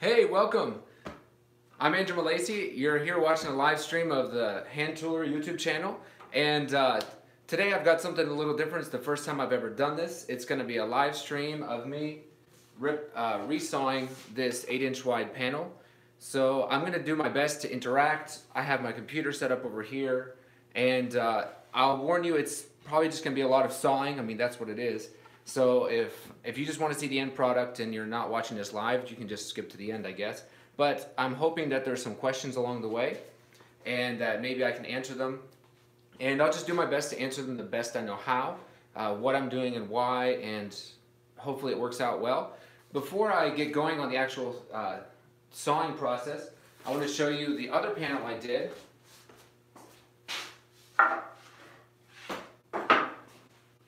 Hey, welcome. I'm Andrew Malacy. You're here watching a live stream of the HandToolery YouTube channel. And today I've got something a little different. It's the first time I've ever done this. It's going to be a live stream of me resawing this 8-inch wide panel. So I'm going to do my best to interact. I have my computer set up over here. And I'll warn you, it's probably just going to be a lot of sawing. I mean, that's what it is. So if you just want to see the end product and you're not watching this live, you can just skip to the end, I guess. But I'm hoping that there's some questions along the way and that maybe I can answer them. And I'll just do my best to answer them the best I know how, what I'm doing and why, and hopefully it works out well. Before I get going on the actual sawing process, I want to show you the other panel I did.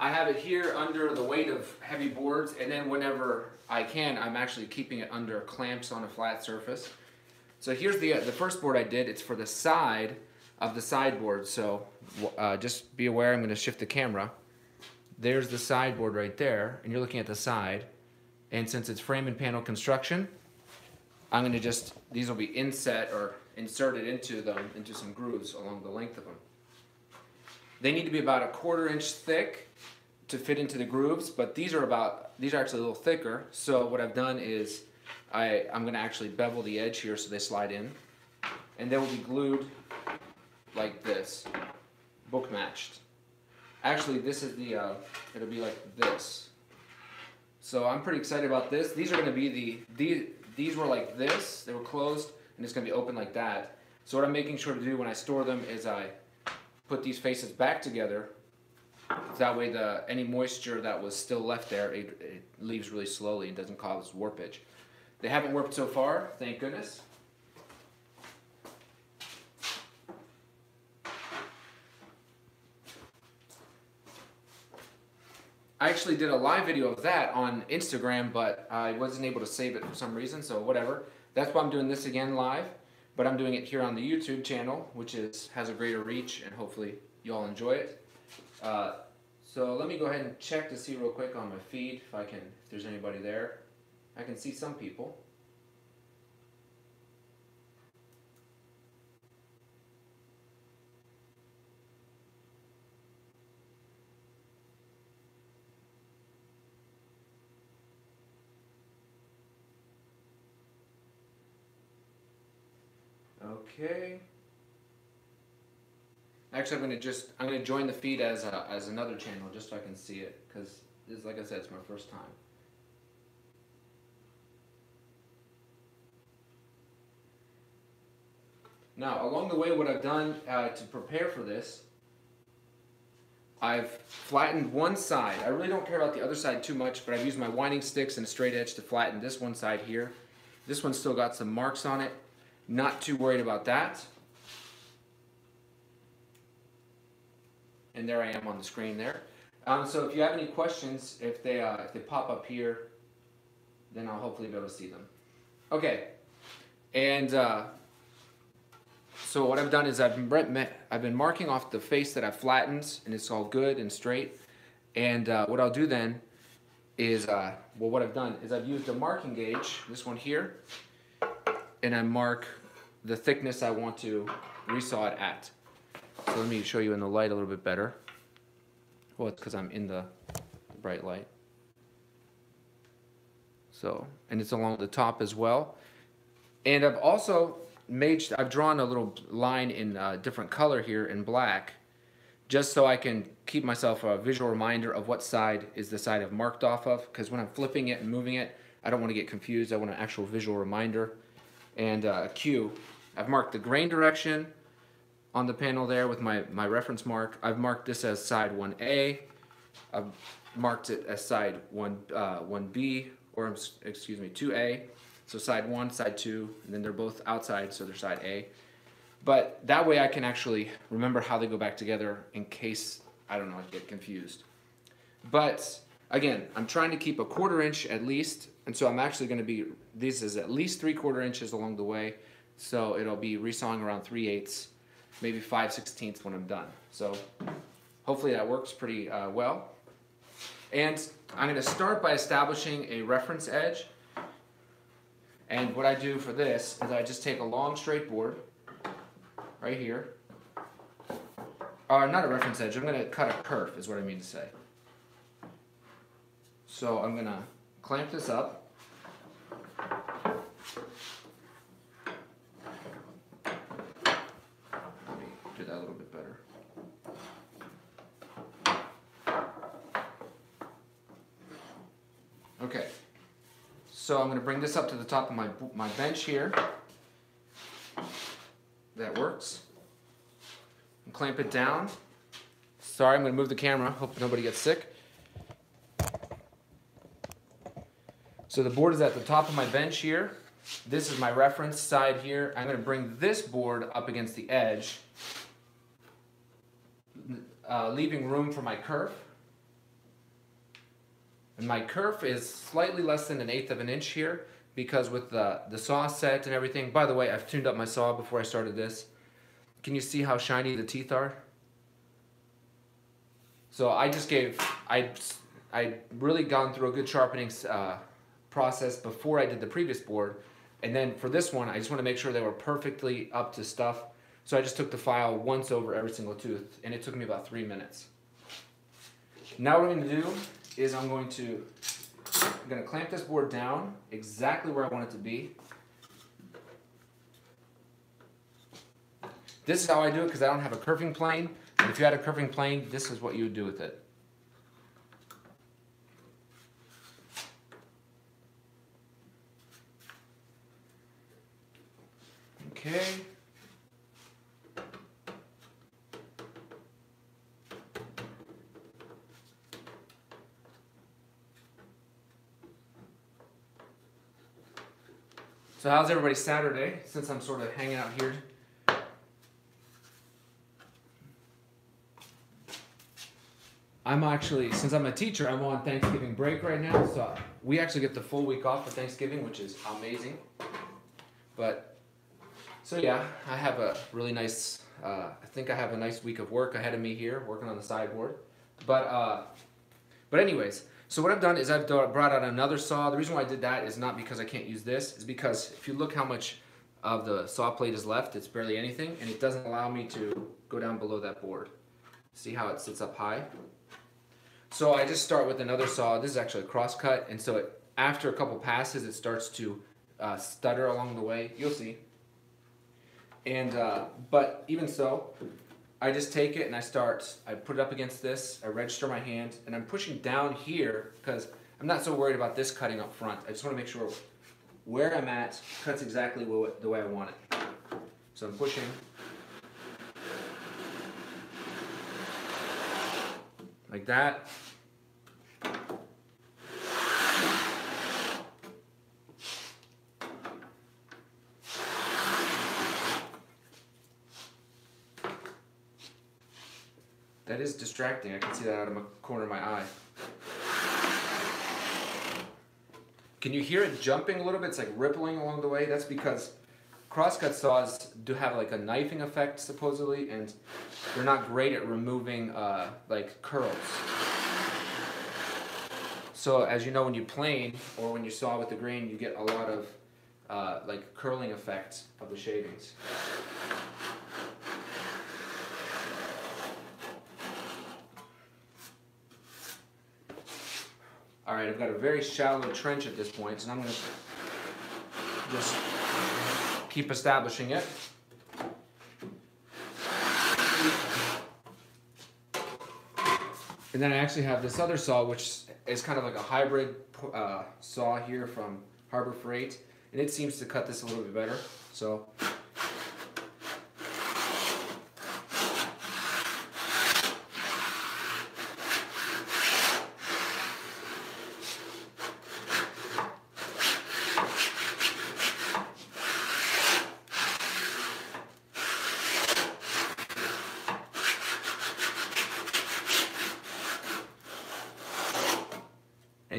I have it here under the weight of heavy boards, and then whenever I can, I'm actually keeping it under clamps on a flat surface. So here's the first board I did. It's for the side of the sideboard, so just be aware, I'm going to shift the camera. There's the sideboard right there, and you're looking at the side. And since it's frame and panel construction, I'm going to just, these will be inset or inserted into them, into some grooves along the length of them. They need to be about 1/4 inch thick to fit into the grooves, but these are actually a little thicker. So what I've done is I'm going to actually bevel the edge here so they slide in, and they will be glued like this, book matched. Actually, this is the it'll be like this. So I'm pretty excited about this. These are going to be these were like this. They were closed, and it's going to be open like that. So what I'm making sure to do when I store them is I put these faces back together. That way any moisture that was still left there, it leaves really slowly and doesn't cause warpage. They haven't warped so far, thank goodness. I actually did a live video of that on Instagram, but I wasn't able to save it for some reason, so whatever. That's why I'm doing this again live. But I'm doing it here on the YouTube channel, which has a greater reach, and hopefully you all enjoy it. So let me go ahead and check to see real quick on my feed if there's anybody there. I can see some people. Okay. Actually, I'm going to join the feed as another channel just so I can see it, because this, like I said, it's my first time. Now, along the way, what I've done to prepare for this, I've flattened one side. I really don't care about the other side too much, but I've used my winding sticks and a straight edge to flatten this one side here. This one's still got some marks on it. Not too worried about that. And there I am on the screen there. So if you have any questions, if they pop up here, then I'll hopefully be able to see them. Okay. And so what I've done is I've been marking off the face that I've flattened, and it's all good and straight. And what I'll do then is, what I've done is I've used a marking gauge, this one here, and I mark the thickness I want to resaw it at. So let me show you in the light a little bit better. Well, it's because I'm in the bright light. So, and it's along the top as well. And I've also I've drawn a little line in a different color here in black, just so I can keep myself a visual reminder of what side is the side I've marked off of, because when I'm flipping it and moving it, I don't want to get confused. I want an actual visual reminder. And a cue. I've marked the grain direction on the panel there with my reference mark. I've marked this as side 1A. I've marked it as side 1B, or excuse me, 2A. So side 1, side 2, and then they're both outside, so they're side A. But that way I can actually remember how they go back together in case, I don't know, I get confused. But again, I'm trying to keep 1/4 inch at least, and so I'm actually going to be, this is at least 3/4 inches along the way, so it'll be resawing around 3/8, maybe 5/16 when I'm done. So hopefully that works pretty well. And I'm going to start by establishing a reference edge, And what I do for this is I just take a long straight board right here. Not a reference edge, I'm going to cut a kerf is what I mean to say. So I'm going to clamp this up. Let me do that a little bit better. Okay, so I'm going to bring this up to the top of my bench here. That works. And clamp it down. Sorry, I'm going to move the camera. Hope nobody gets sick. So the board is at the top of my bench here. This is my reference side here. I'm going to bring this board up against the edge, leaving room for my kerf. And my kerf is slightly less than 1/8 of an inch here because with the saw set and everything. By the way, I've tuned up my saw before I started this. Can you see how shiny the teeth are? So I just gave, I really gone through a good sharpening process before I did the previous board. And then for this one, I just want to make sure they were perfectly up to stuff. So I just took the file once over every single tooth, and it took me about 3 minutes. Now what I'm going to do is I'm going to clamp this board down exactly where I want it to be. This is how I do it because I don't have a kerfing plane. And if you had a kerfing plane, this is what you would do with it. Okay. So how's everybody's Saturday, since I'm sort of hanging out here? I'm actually, since I'm a teacher, I'm on Thanksgiving break right now, so we actually get the full week off for Thanksgiving, which is amazing. But, so yeah, I have a really nice, I think I have a nice week of work ahead of me here, working on the sideboard. But anyways, so what I've done is I've brought out another saw. The reason why I did that is not because I can't use this. It's because if you look how much of the saw plate is left, it's barely anything, and it doesn't allow me to go down below that board. See how it sits up high? So I just start with another saw. This is actually a crosscut, and so it, after a couple passes, it starts to stutter along the way. You'll see. And but even so, I just take it and I put it up against this, I register my hand, and I'm pushing down here because I'm not so worried about this cutting up front. I just want to make sure where I'm at cuts exactly the way I want it. So I'm pushing. Like that. That is distracting. I can see that out of the corner of my eye. Can you hear it jumping a little bit? It's like rippling along the way. That's because crosscut saws do have like a knifing effect supposedly, and they're not great at removing like curls. So as you know, when you plane or when you saw with the grain, you get a lot of like curling effects of the shavings. All right, I've got a very shallow trench at this point, and I'm gonna just keep establishing it. And then I actually have this other saw, which is kind of like a hybrid saw here from Harbor Freight, and it seems to cut this a little bit better. So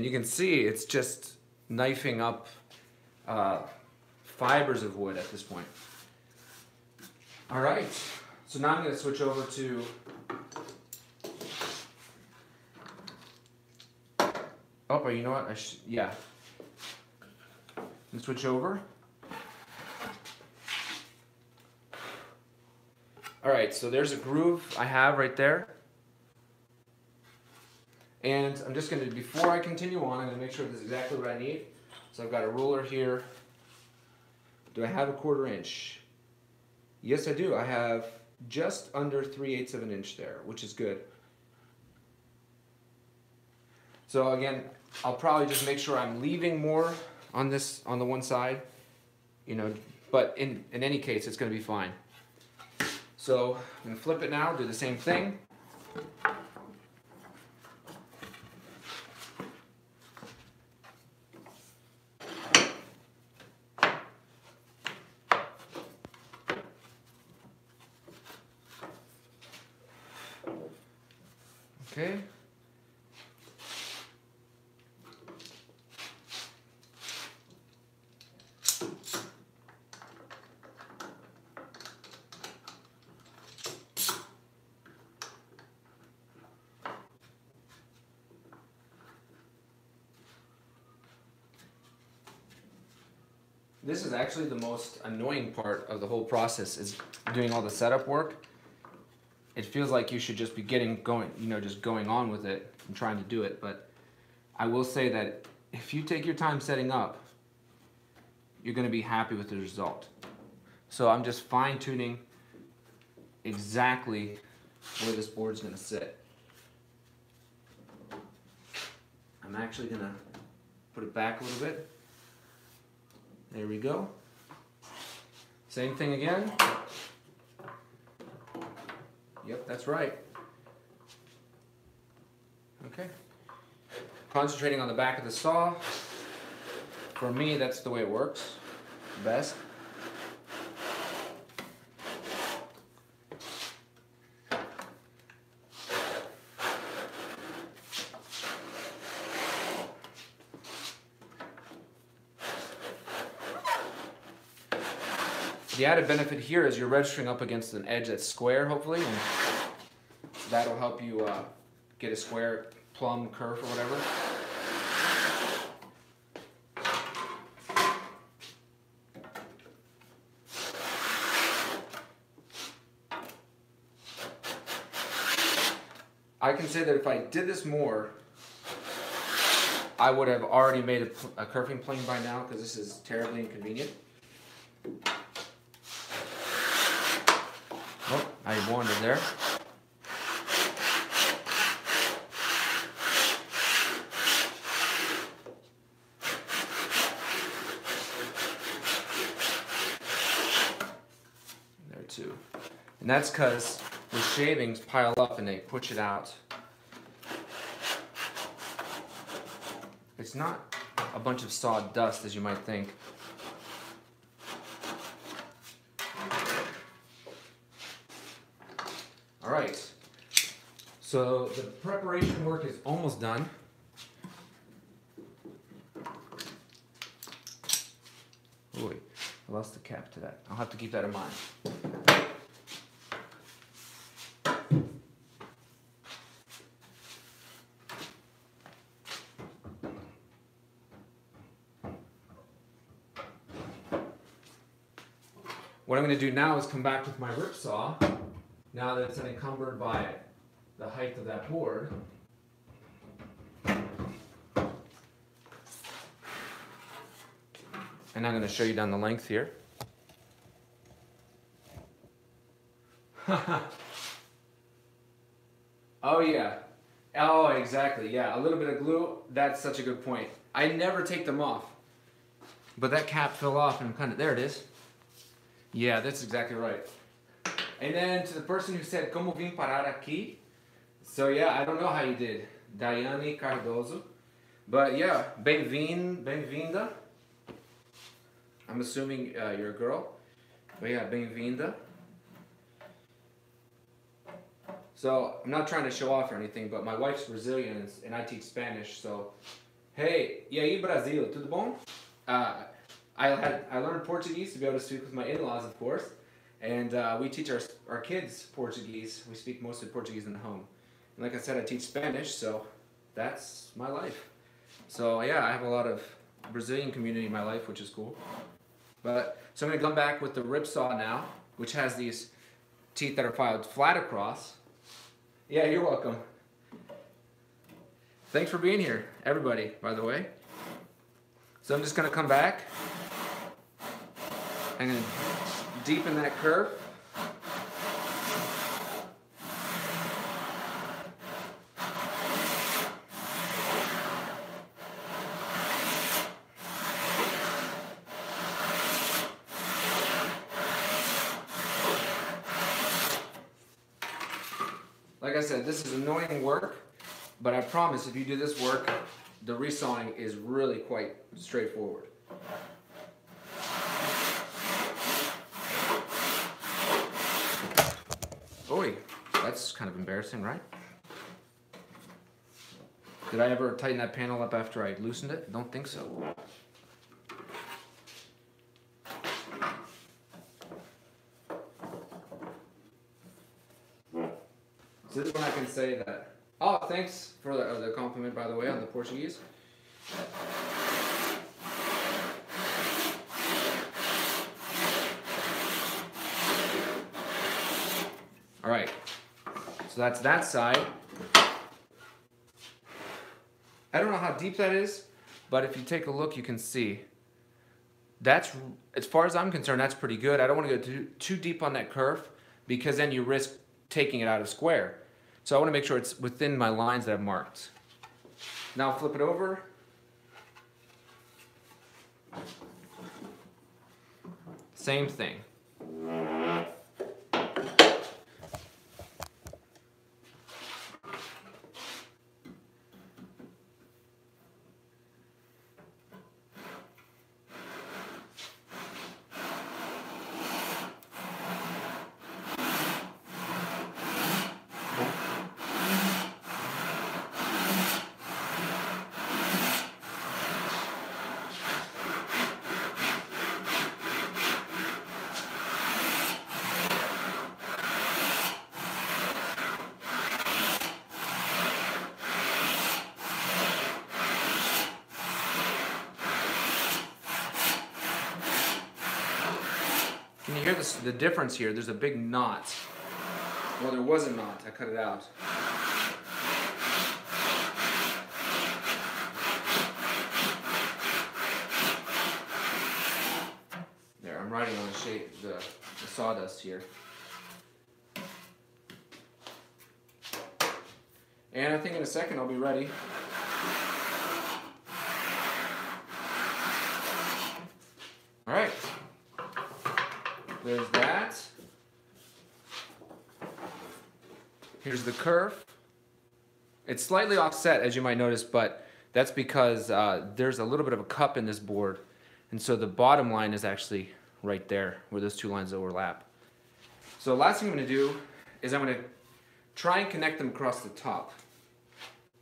you can see it's just knifing up fibers of wood at this point. All right, so now I'm going to switch over to oh, you know what? Yeah. and switch over. Alright, so there's a groove I have right there. And I'm just going to, before I continue on, I'm going to make sure this is exactly what I need. So I've got a ruler here. Do I have a 1/4 inch? Yes, I do. I have just under 3/8 of an inch there, which is good. So again, I'll probably just make sure I'm leaving more on this, on the one side, you know, but in any case, it's going to be fine. So I'm going to flip it now, do the same thing. Okay. This is actually the most annoying part of the whole process, is doing all the setup work. It feels like you should just be getting going, you know, just going on with it and trying to do it. But I will say that if you take your time setting up, you're going to be happy with the result. So I'm just fine-tuning exactly where this board's going to sit. I'm actually going to put it back a little bit. There we go. Same thing again. Yep, that's right. Okay. Concentrating on the back of the saw. For me, that's the way it works best. The added benefit here is you're registering up against an edge that's square, hopefully, and that'll help you get a square plumb curve or whatever. I can say that if I did this more, I would have already made a curving plane by now, because this is terribly inconvenient. Oh, I wandered there. There too. And that's because the shavings pile up and they push it out. It's not a bunch of sawdust as you might think. So the preparation work is almost done. Ooh, I lost the cap to that. I'll have to keep that in mind. What I'm going to do now is come back with my rip saw, now that it's unencumbered by it. The height of that board. And I'm going to show you down the length here. Oh yeah. Oh, exactly. Yeah, a little bit of glue. That's such a good point. I never take them off. But that cap fell off and kind of, there it is. Yeah, that's exactly right. And then to the person who said, "Como vim parar aqui?" So yeah, I don't know how you did, Dayane Cardoso, but yeah, bem-vinda, I'm assuming you're a girl, but yeah, bem-vinda. So I'm not trying to show off or anything, but my wife's Brazilian and I teach Spanish, so hey, e aí Brasil, tudo bom? I learned Portuguese to be able to speak with my in-laws, of course, and we teach our kids Portuguese. We speak mostly Portuguese in the home. And like I said, I teach Spanish, so that's my life. So yeah, I have a lot of Brazilian community in my life, which is cool. But so I'm gonna come back with the rip saw now, which has these teeth that are filed flat across. Yeah, you're welcome. Thanks for being here, everybody, by the way. So I'm just gonna come back. I'm gonna deepen that curve. Like I said, this is annoying work, but I promise if you do this work, the resawing is really quite straightforward. Oy, that's kind of embarrassing, right? Did I ever tighten that panel up after I loosened it? Don't think so. So this one I can say that. Oh, thanks for the compliment, by the way, on the Portuguese. All right, so that's that side. I don't know how deep that is, but if you take a look, you can see. That's, as far as I'm concerned, that's pretty good. I don't want to go too deep on that curve because then you risk taking it out of square. So I want to make sure it's within my lines that I've marked. Now flip it over. Same thing. The difference here, there's a big knot. Well, there was a knot, I cut it out. There, I'm writing on the shape, the sawdust here. And I think in a second I'll be ready. All right. There's that. Here's the curve. It's slightly offset, as you might notice, but that's because there's a little bit of a cup in this board, and so the bottom line is actually right there where those two lines overlap. So the last thing I'm going to do is I'm going to try and connect them across the top,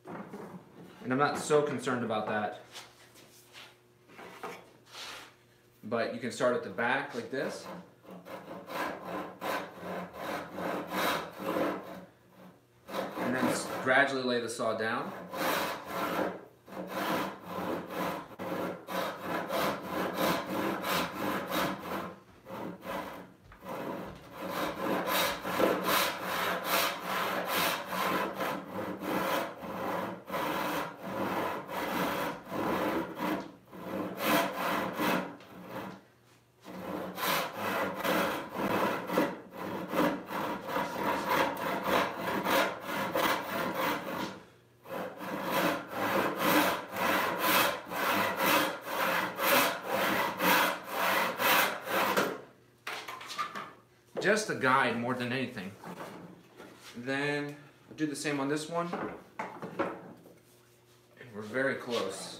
and I'm not so concerned about that. But you can start at the back like this. And then gradually lay the saw down. Just a guide more than anything. Then I'll do the same on this one. And we're very close.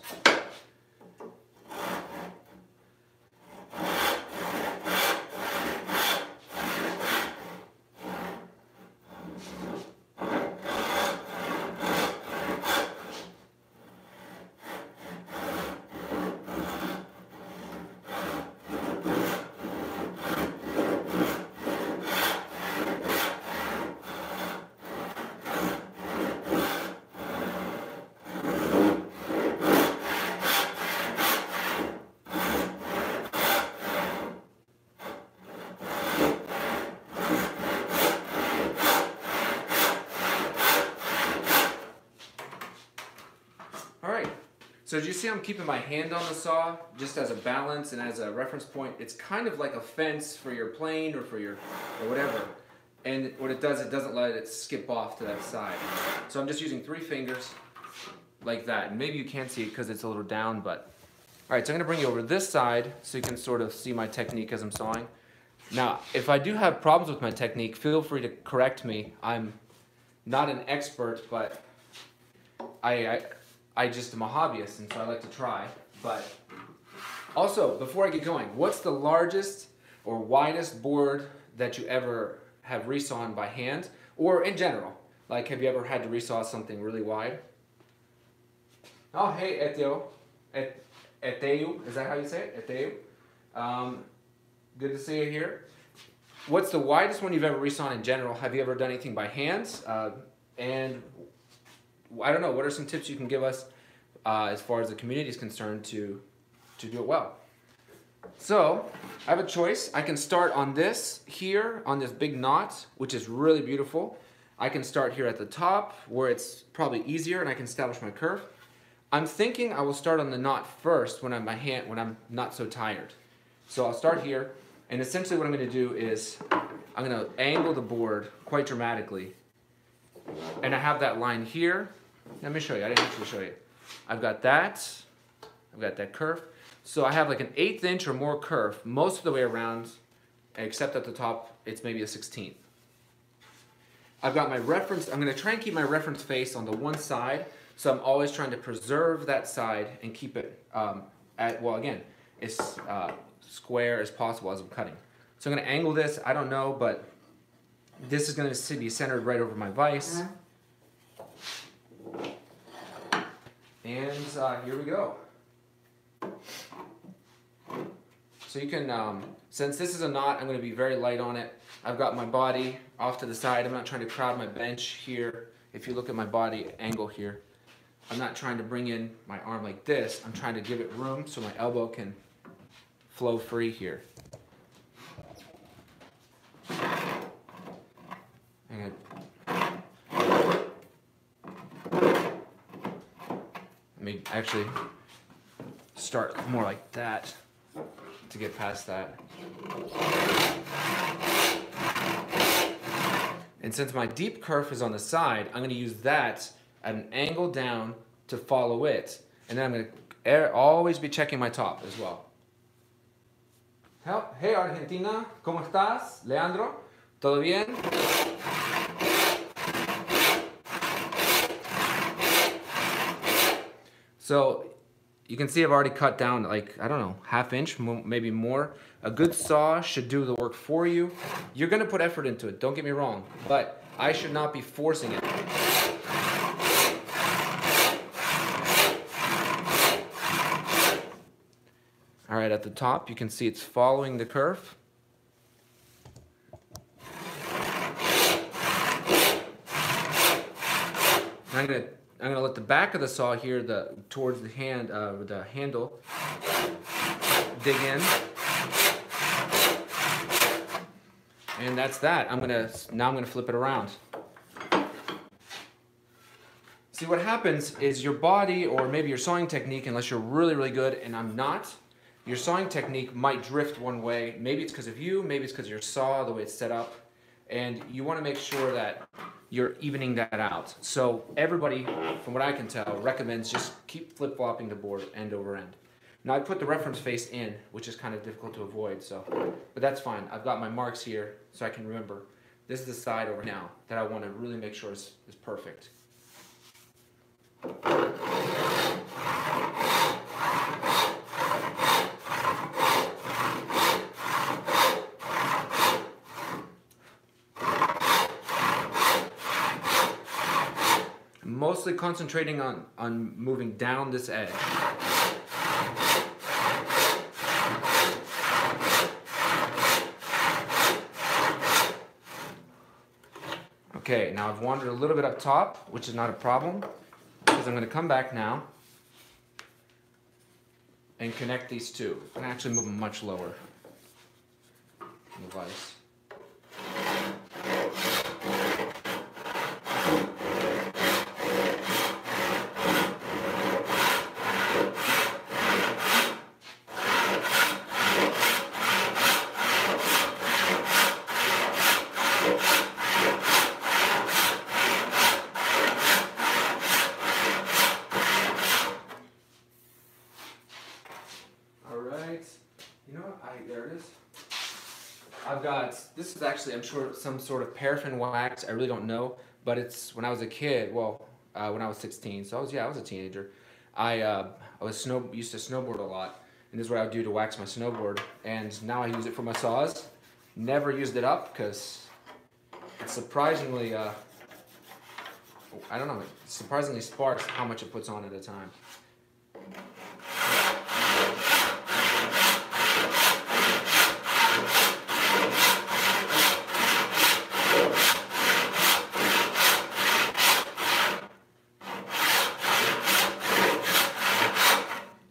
So do you see I'm keeping my hand on the saw just as a balance and as a reference point? It's kind of like a fence for your plane or for your or whatever. And what it does, it doesn't let it skip off to that side. So I'm just using three fingers like that. And maybe you can't see it because it's a little down, but... All right, so I'm gonna bring you over this side so you can sort of see my technique as I'm sawing. Now, if I do have problems with my technique, feel free to correct me. I'm not an expert, but I just am a hobbyist, and so I like to try. But also, before I get going, what's the largest or widest board that you ever have resawn by hand, or in general? Like, have you ever had to resaw something really wide? Oh, hey, Etio. Etio, is that how you say it? Etio. Good to see you here. What's the widest one you've ever resawn in general? Have you ever done anything by hands? And I don't know, what are some tips you can give us as far as the community is concerned to do it well? So I have a choice. I can start on this here, on this big knot, which is really beautiful. I can start here at the top where it's probably easier and I can establish my curve. I'm thinking I will start on the knot first when I'm not so tired. So I'll start here. And essentially what I'm going to do is I'm going to angle the board quite dramatically. And I have that line here. Let me show you. I didn't actually show you. I've got that curve. So I have like an 1/8 inch or more curve most of the way around, except at the top it's maybe a 1/16. I've got my reference. I'm going to try and keep my reference face on the one side. So I'm always trying to preserve that side and keep it as square as possible as I'm cutting. So I'm going to angle this. I don't know, but this is going to be centered right over my vise. And here we go. So you can, since this is a knot, I'm going to be very light on it. I've got my body off to the side. I'm not trying to crowd my bench here. If you look at my body angle here, I'm not trying to bring in my arm like this. I'm trying to give it room so my elbow can flow free here. And let me actually start more like that to get past that. And since my deep curve is on the side, I'm going to use that at an angle down to follow it. And then I'm going to always be checking my top as well. Hey Argentina, ¿cómo estás? Leandro, ¿todo bien? So you can see I've already cut down like, I don't know, 1/2 inch, maybe more. A good saw should do the work for you. You're going to put effort into it, don't get me wrong, but I should not be forcing it. All right, at the top, you can see it's following the curve. I'm gonna let the back of the saw here, towards the hand, the handle, dig in, and that's that. Now I'm gonna flip it around. See, what happens is your body, or maybe your sawing technique, unless you're really, really good, and I'm not, your sawing technique might drift one way. Maybe it's because of you. Maybe it's because of your saw, the way it's set up, and you want to make sure that you're evening that out. So everybody, from what I can tell, recommends just keep flip-flopping the board end over end. Now I put the reference face in, which is kind of difficult to avoid, so, but that's fine. I've got my marks here so I can remember this is the side over now that I want to really make sure is perfect. Mostly concentrating on moving down this edge. Okay, now I've wandered a little bit up top, which is not a problem, because I'm going to come back now and connect these two. I'm going to actually move them much lower in the vise. white, there it is. I've got, this is actually, I'm sure, some sort of paraffin wax, I really don't know, but it's when I was a kid, well, when I was 16, so I was, yeah, I was a teenager. I used to snowboard a lot, and this is what I would do to wax my snowboard, and now I use it for my saws. Never used it up, because it's surprisingly, I don't know, it surprisingly sparks how much it puts on at a time.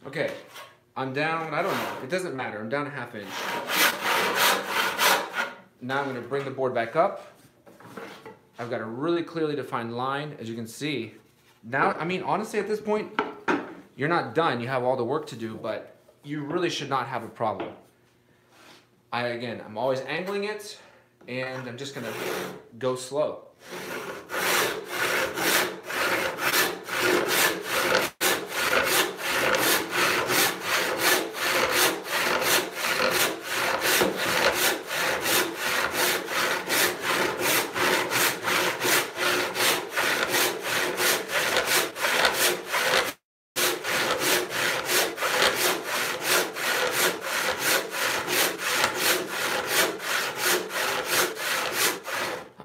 Okay, I'm down, I don't know, it doesn't matter, I'm down a half inch. Now I'm going to bring the board back up. I've got a really clearly defined line, as you can see. Now, I mean, honestly, at this point, you're not done. You have all the work to do, but you really should not have a problem. I'm always angling it, and I'm just gonna go slow.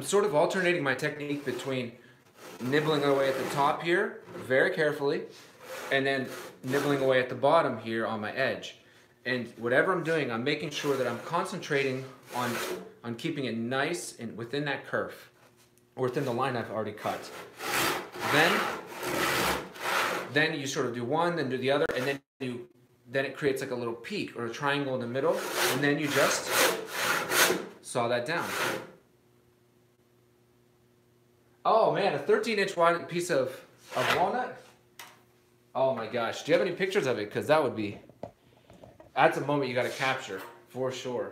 Sort of alternating my technique between nibbling away at the top here very carefully and then nibbling away at the bottom here on my edge. And whatever I'm doing, I'm making sure that I'm concentrating on keeping it nice and within that curve or within the line I've already cut. Then you sort of do one, then do the other, and then it creates like a little peak or a triangle in the middle, and then you just saw that down. Oh man, a 13-inch wide piece of walnut. Oh my gosh, do you have any pictures of it? Because that would be, that's a moment you got to capture for sure.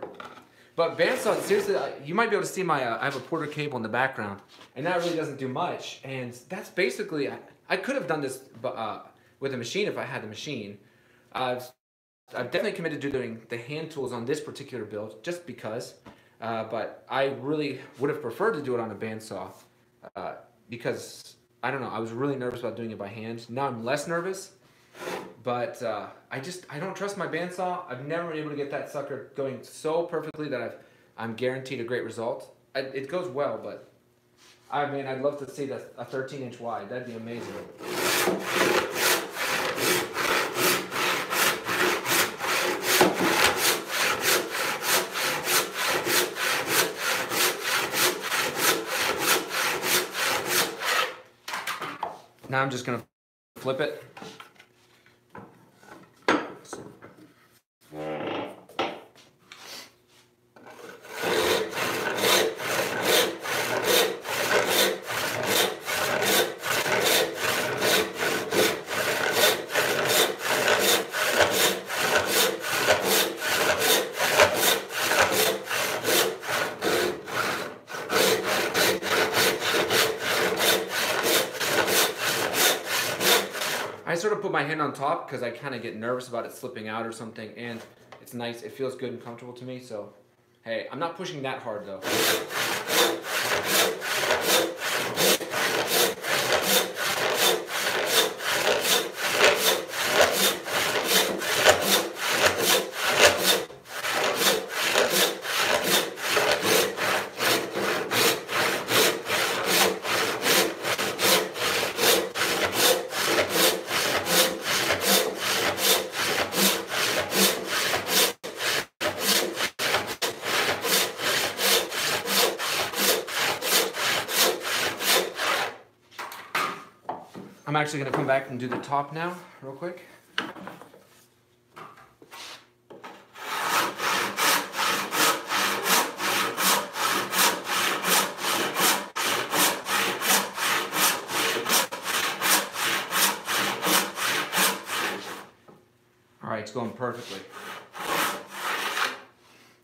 But bandsaw, seriously, you might be able to see my, I have a Porter Cable in the background, and that really doesn't do much. And that's basically, I could have done this with a machine if I had the machine. I've definitely committed to doing the hand tools on this particular build just because, but I really would have preferred to do it on a bandsaw. Because, I don't know, I was really nervous about doing it by hand. Now I'm less nervous, but I don't trust my bandsaw. I've never been able to get that sucker going so perfectly that I'm guaranteed a great result. It goes well, but I mean, I'd love to see a 13-inch wide. That'd be amazing. Now I'm just gonna flip it. My hand on top because I kind of get nervous about it slipping out or something, and it's nice, it feels good and comfortable to me. So hey, I'm not pushing that hard though. I'm actually going to come back and do the top now, real quick. All right, it's going perfectly.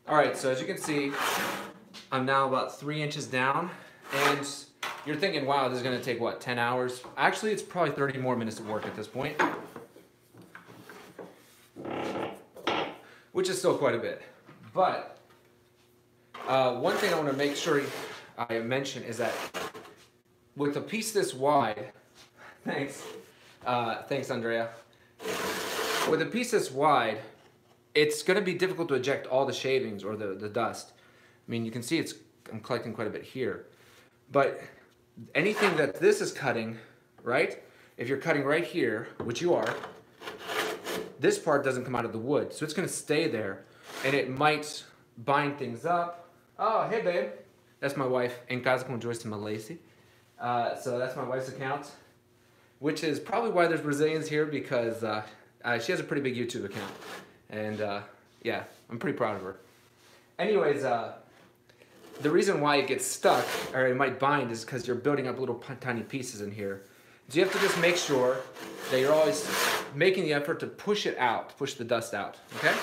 All right, so as you can see, I'm now about 3 inches down, and you're thinking, wow, this is gonna take what, 10 hours? Actually, it's probably 30 more minutes of work at this point, which is still quite a bit. But one thing I want to make sure I mention is that with a piece this wide, thanks, thanks Andrea. With a piece this wide, it's going to be difficult to eject all the shavings or the dust. I mean, you can see it's, I'm collecting quite a bit here. But anything that this is cutting, right? If you're cutting right here, which you are, this part doesn't come out of the wood. So it's going to stay there, and it might bind things up. Oh, hey, babe. That's my wife, and Casto and Joyce in Malacy. So that's my wife's account, which is probably why there's Brazilians here, because she has a pretty big YouTube account. And yeah, I'm pretty proud of her. Anyways, the reason why it gets stuck, or it might bind, is because you're building up little tiny pieces in here. So you have to just make sure that you're always making the effort to push it out, push the dust out, okay?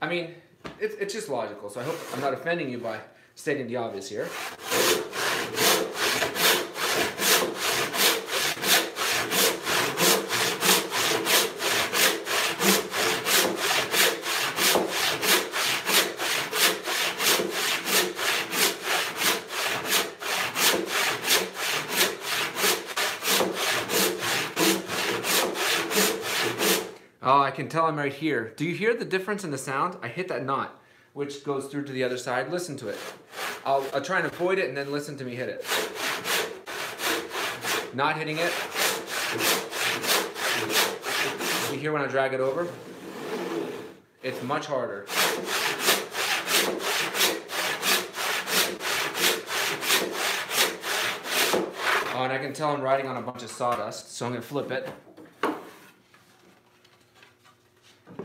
I mean, it's just logical, so I hope I'm not offending you by stating the obvious here. Oh, I can tell I'm right here. Do you hear the difference in the sound? I hit that knot, which goes through to the other side. Listen to it. I'll try and avoid it and then listen to me hit it. Not hitting it. You hear when I drag it over? It's much harder. Oh, and I can tell I'm riding on a bunch of sawdust, so I'm gonna flip it.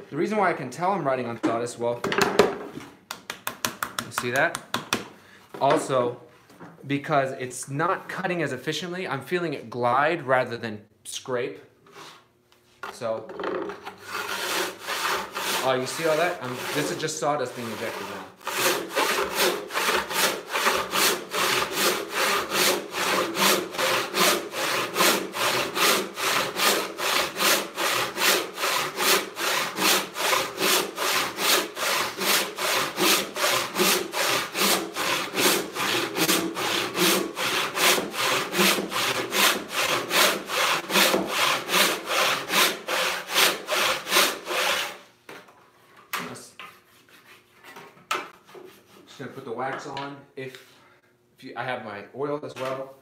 The reason why I can tell I'm riding on sawdust, well, you see that? Also, because it's not cutting as efficiently, I'm feeling it glide rather than scrape. So, oh, you see all that? This is just sawdust being ejected now. I have my oil as well.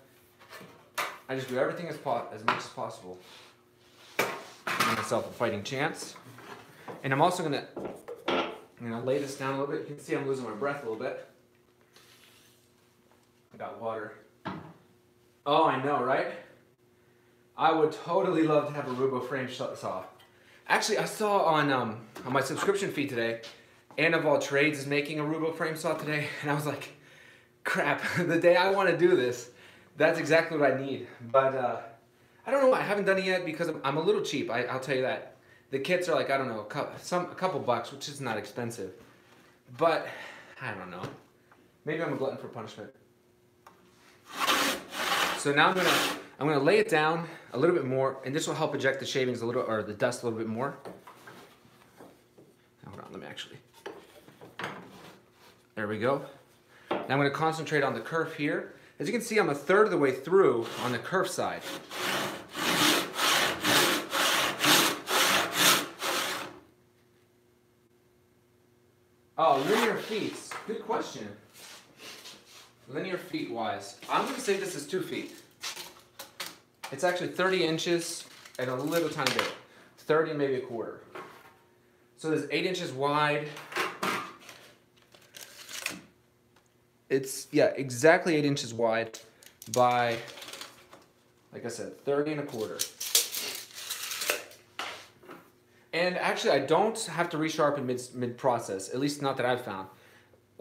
I just do everything as much as possible. Give myself a fighting chance. And I'm also gonna, lay this down a little bit. You can see I'm losing my breath a little bit. I got water. Oh, I know, right? I would totally love to have a Rubo frame saw. Actually, I saw on my subscription feed today, Anne of All Trades is making a Rubo frame saw today, and I was like, crap, the day I want to do this, that's exactly what I need. But I don't know why I haven't done it yet, because I'm a little cheap, I'll tell you that. The kits are like, I don't know, a couple bucks, which is not expensive. But, I don't know. Maybe I'm a glutton for punishment. So now I'm gonna lay it down a little bit more, and this will help eject the shavings a little, or the dust a little bit more. Hold on, let me actually. There we go. Now I'm going to concentrate on the kerf here. As you can see, I'm a third of the way through on the kerf side. Oh, linear feet. Good question. Linear feet wise. I'm going to say this is 2 feet. It's actually 30 inches and a little tiny bit. 30, maybe a quarter. So there's 8 inches wide. It's, yeah, exactly 8 inches wide by, like I said, 30 and a quarter. And actually, I don't have to resharpen mid-process, at least not that I've found.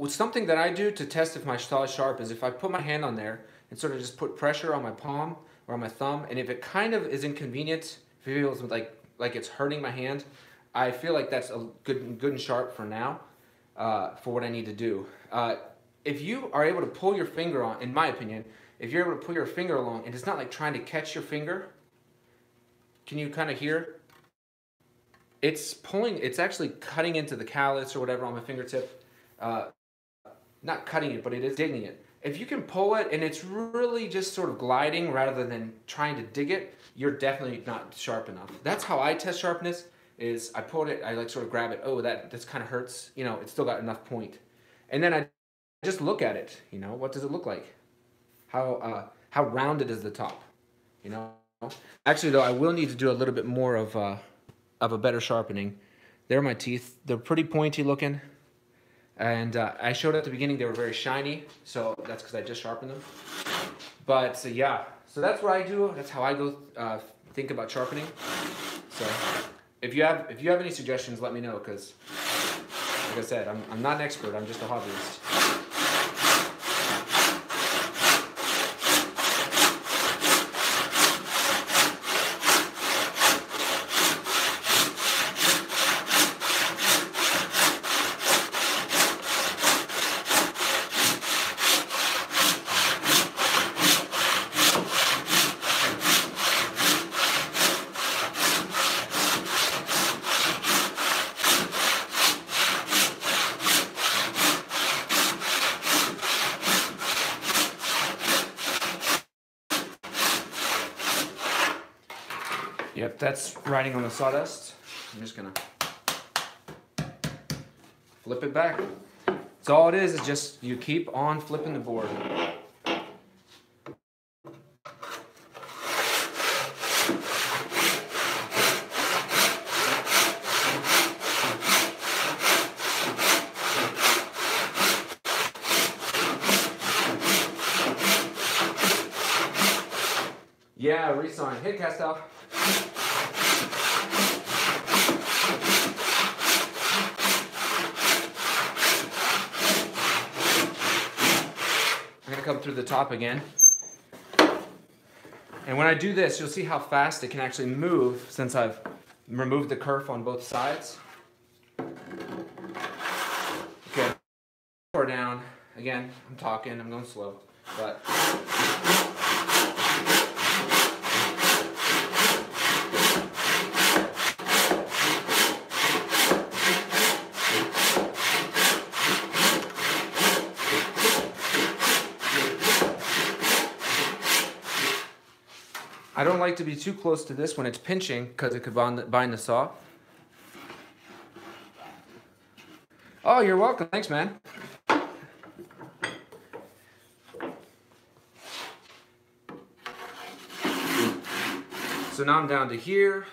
Something that I do to test if my saw is sharp is if I put my hand on there and sort of just put pressure on my palm or on my thumb, and if it kind of is inconvenient, if it feels like it's hurting my hand, I feel like that's a good and sharp for now, for what I need to do. If you are able to pull your finger on, in my opinion, if you're able to pull your finger along, and it's not like trying to catch your finger, can you kind of hear? It's pulling, it's actually cutting into the callus or whatever on my fingertip. Not cutting it, but it is digging it. If you can pull it and it's really just sort of gliding rather than trying to dig it, you're definitely not sharp enough. That's how I test sharpness, is I pulled it, I like sort of grab it, oh, this kind of hurts, you know, it's still got enough point. And then I just look at it, you know, what does it look like? How rounded is the top, you know? Actually though, I will need to do a little bit more of a better sharpening. There are my teeth, they're pretty pointy looking. And I showed at the beginning they were very shiny, so that's because I just sharpened them. But yeah, so that's what I do. That's how I go think about sharpening. So if you have any suggestions, let me know, because like I said, I'm not an expert. I'm just a hobbyist. Yep, that's riding on the sawdust. I'm just gonna flip it back. So all it is just you keep on flipping the board. Yeah, resign. Hey, Casto. Come through the top again, and when I do this you'll see how fast it can actually move since I've removed the kerf on both sides. Okay, or down again. I'm talking, I'm going slow, but I don't like to be too close to this when it's pinching because it could bind the saw. Oh, you're welcome. Thanks, man. So now I'm down to here.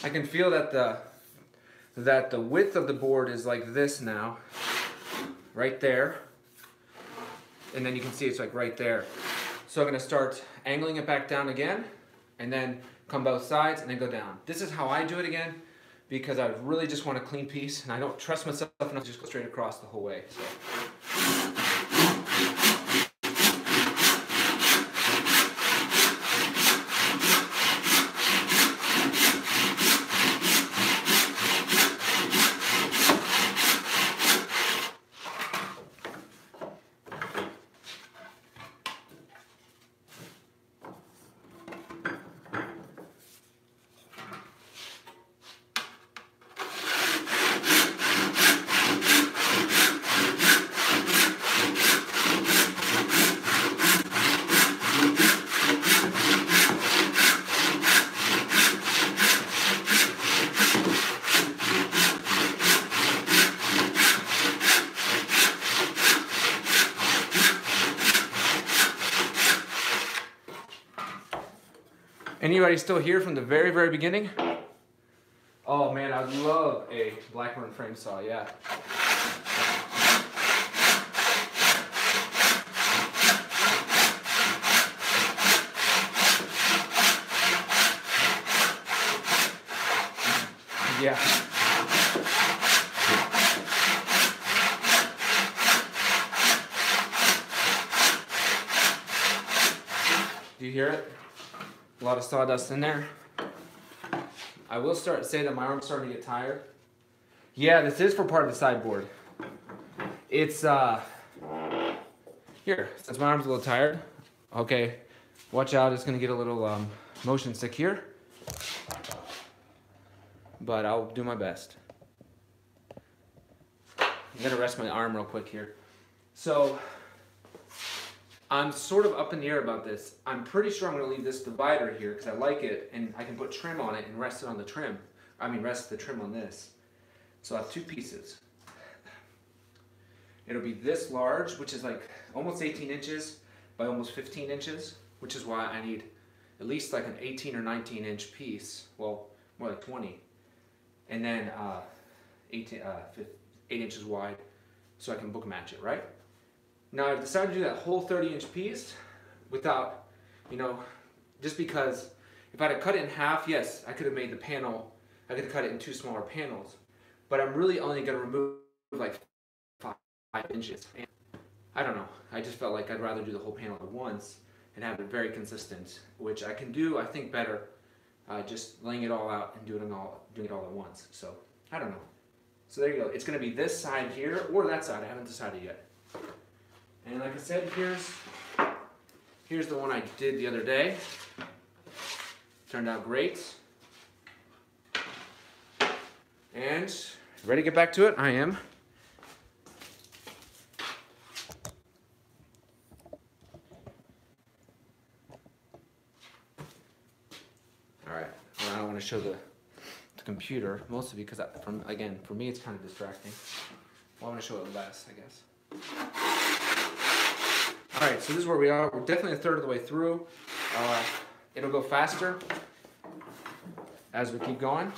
I can feel that the width of the board is like this now, right there, and then you can see it's like right there. So I'm going to start angling it back down again, and then come both sides and then go down. This is how I do it again, because I really just want a clean piece, and I don't trust myself enough to just go straight across the whole way. So. Anybody still here from the very, very beginning? Oh man, I'd love a Blackburn frame saw, yeah. Yeah. Do you hear it? A lot of sawdust in there. I will start to say that my arm's starting to get tired. Yeah, this is for part of the sideboard. It's, here, since my arm's a little tired. Okay, watch out, it's gonna get a little motion sick here. But I'll do my best. I'm gonna rest my arm real quick here. So, I'm sort of up in the air about this. I'm pretty sure I'm gonna leave this divider here because I like it and I can put trim on it and rest it on the trim. I mean, rest the trim on this. So I have two pieces. It'll be this large, which is like almost 18 inches by almost 15 inches, which is why I need at least like an 18 or 19 inch piece. Well, more like 20. And then 8 inches wide so I can book match it, right? Now I've decided to do that whole 30 inch piece without, you know, just because if I had cut it in half, yes, I could have made the panel, I could have cut it in two smaller panels, but I'm really only going to remove like 5 inches. And I don't know, I just felt like I'd rather do the whole panel at once and have it very consistent, which I can do, I think, better just laying it all out and doing it all at once. So, I don't know. So there you go, it's going to be this side here or that side, I haven't decided yet. And like I said, here's the one I did the other day. Turned out great. And ready to get back to it? I am. All right. Well, I don't want to show the computer, mostly because for me it's kind of distracting. Well, I want to show it less, I guess. All right, so this is where we are. We're definitely a third of the way through. It'll go faster as we keep going.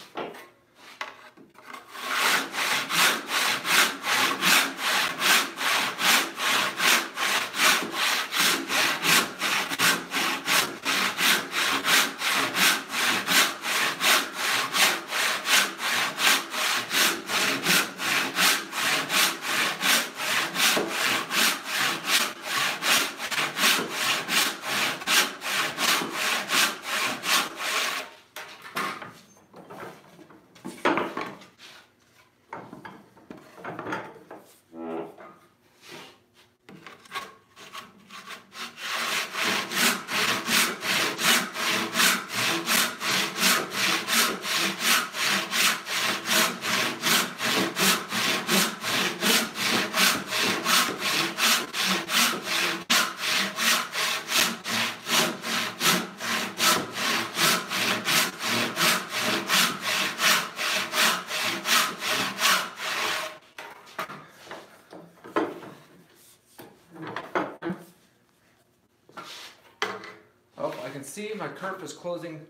See, my kerf is closing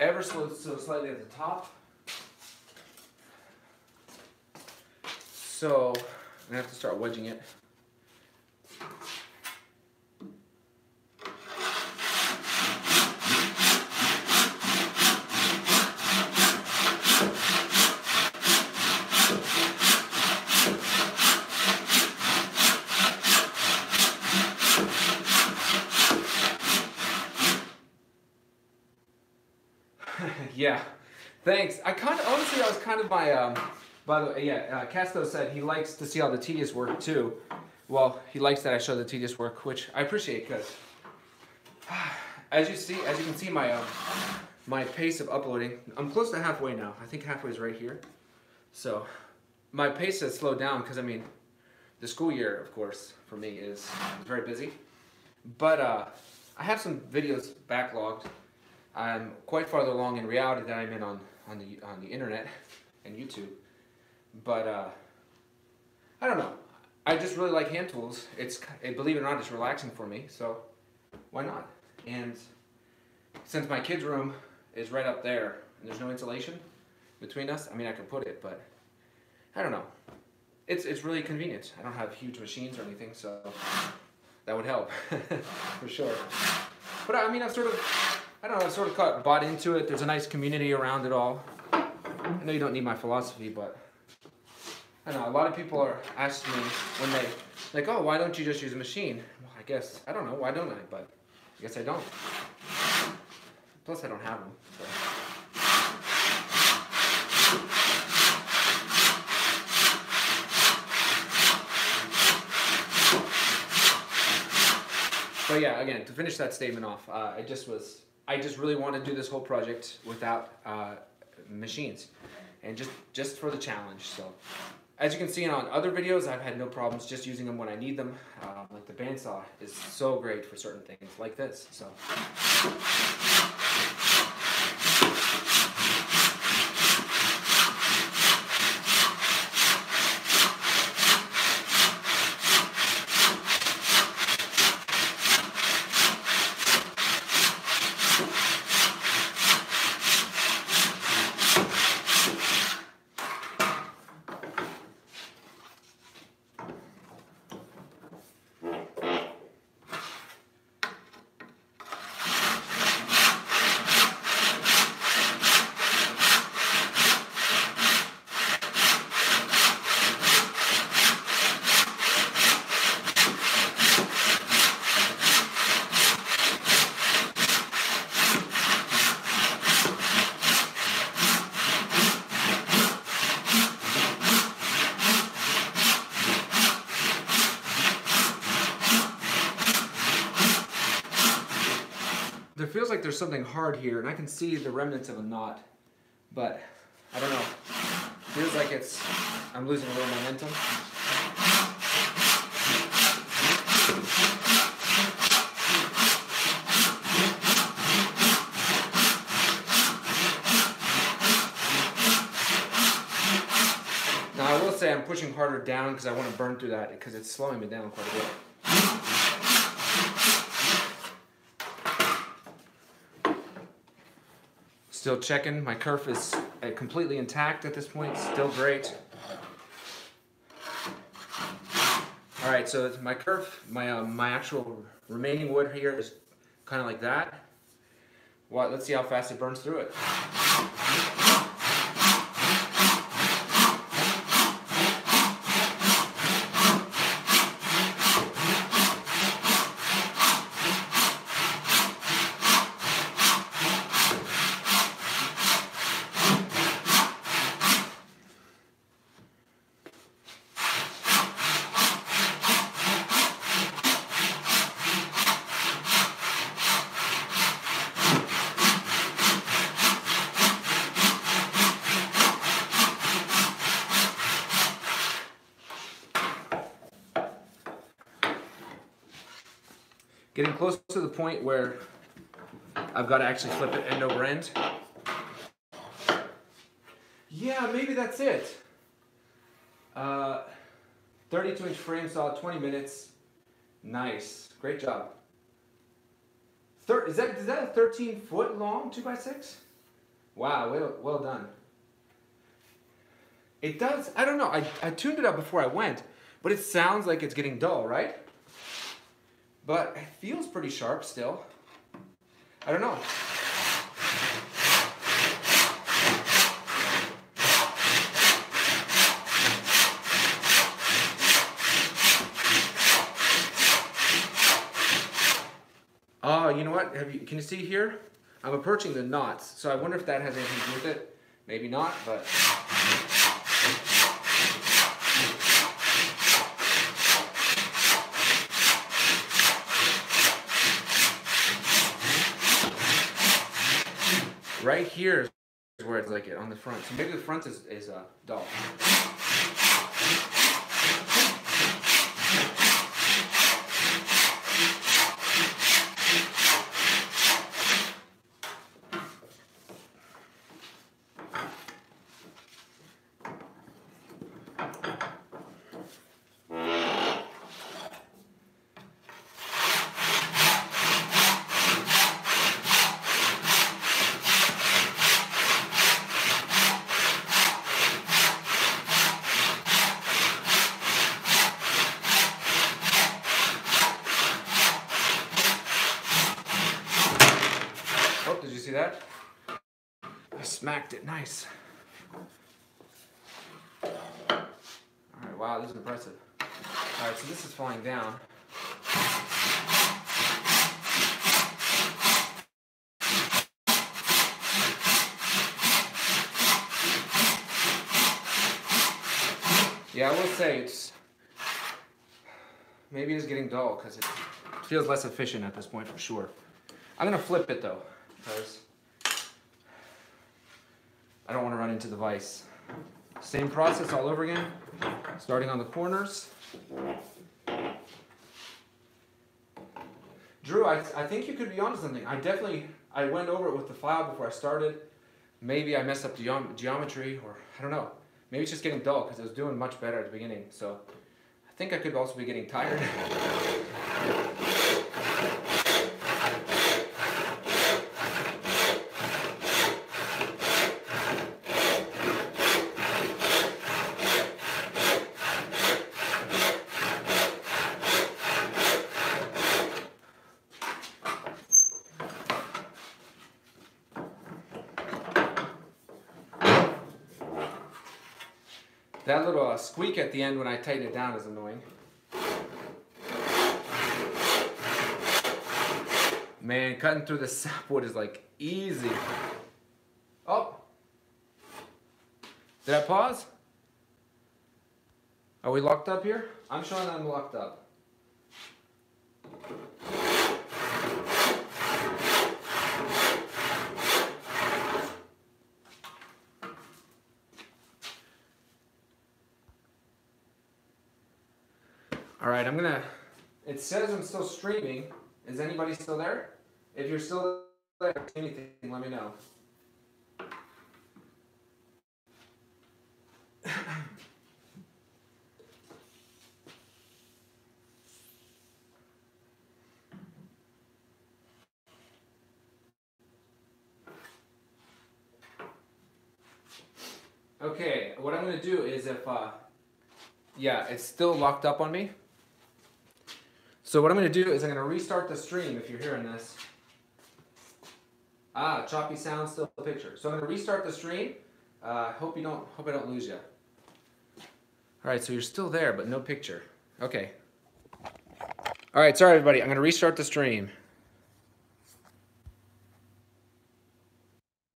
ever so slightly at the top. So I'm gonna have to start wedging it. Yeah, thanks. By the way, yeah, Casto said he likes to see all the tedious work too. Well, he likes that I show the tedious work, which I appreciate because, as you can see, my pace of uploading. I'm close to halfway now. I think halfway is right here. So, my pace has slowed down because I mean, the school year, of course, for me is very busy. But I have some videos backlogged. I'm quite farther along in reality than I'm in on the internet and YouTube, but I don't know. I just really like hand tools. Believe it or not, it's relaxing for me, so why not? And since my kids' room is right up there and there's no insulation between us, I mean I can put it, but I don't know. It's really convenient. I don't have huge machines or anything, so that would help for sure. But I mean I sort of got bought into it. There's a nice community around it all. I know you don't need my philosophy, but I know a lot of people are asking me when they like, oh, why don't you just use a machine? Well, I guess, I don't know, why don't I? But I guess I don't. Plus I don't have them. So. But yeah, again, to finish that statement off, I just really wanted to do this whole project without machines, and just for the challenge. So as you can see on other videos, I've had no problems just using them when I need them. Like the bandsaw is so great for certain things like this. So. There feels like there's something hard here, and I can see the remnants of a knot, but I don't know. It feels like I'm losing a little momentum. Now I will say I'm pushing harder down because I want to burn through that, because it's slowing me down quite a bit. Still checking, my kerf is completely intact at this point, still great. All right, so my kerf, my actual remaining wood here is kind of like that. Well, let's see how fast it burns through it. Getting close to the point where I've got to actually flip it end over end. Yeah, maybe that's it. 32-inch frame saw, 20 minutes. Nice, great job. Is that a 13-foot long 2x6? Wow, well done. It does, I don't know, I tuned it up before I went, but it sounds like it's getting dull, right? But it feels pretty sharp still. I don't know. Oh, you know what? Can you see here? I'm approaching the knots, so I wonder if that has anything to do with it. Maybe not, but... Right here is where it's like it on the front. So maybe the front is dull. Smacked it, nice. All right, wow, this is impressive. All right, so this is falling down. Yeah, I will say Maybe it's getting dull because it feels less efficient at this point for sure. I'm gonna flip it though, because I don't want to run into the vise. Same process all over again, starting on the corners. Drew, I think you could be onto something. I went over it with the file before I started. Maybe I messed up the geometry, or I don't know. Maybe it's just getting dull because I was doing much better at the beginning. So I think I could also be getting tired. That little squeak at the end when I tighten it down is annoying. Man, cutting through the sapwood is like easy. Oh! Did I pause? Are we locked up here? I'm showing I'm locked up. Alright, I'm gonna, it says I'm still streaming. Is anybody still there? If you're still there, anything, let me know. Okay, what I'm gonna do is if, yeah, it's still locked up on me. So what I'm going to do is I'm going to restart the stream if you're hearing this. Ah, choppy sound, still a picture. So I'm going to restart the stream. Hope I don't lose you. All right, so you're still there, but no picture. Okay. All right, sorry everybody. I'm going to restart the stream.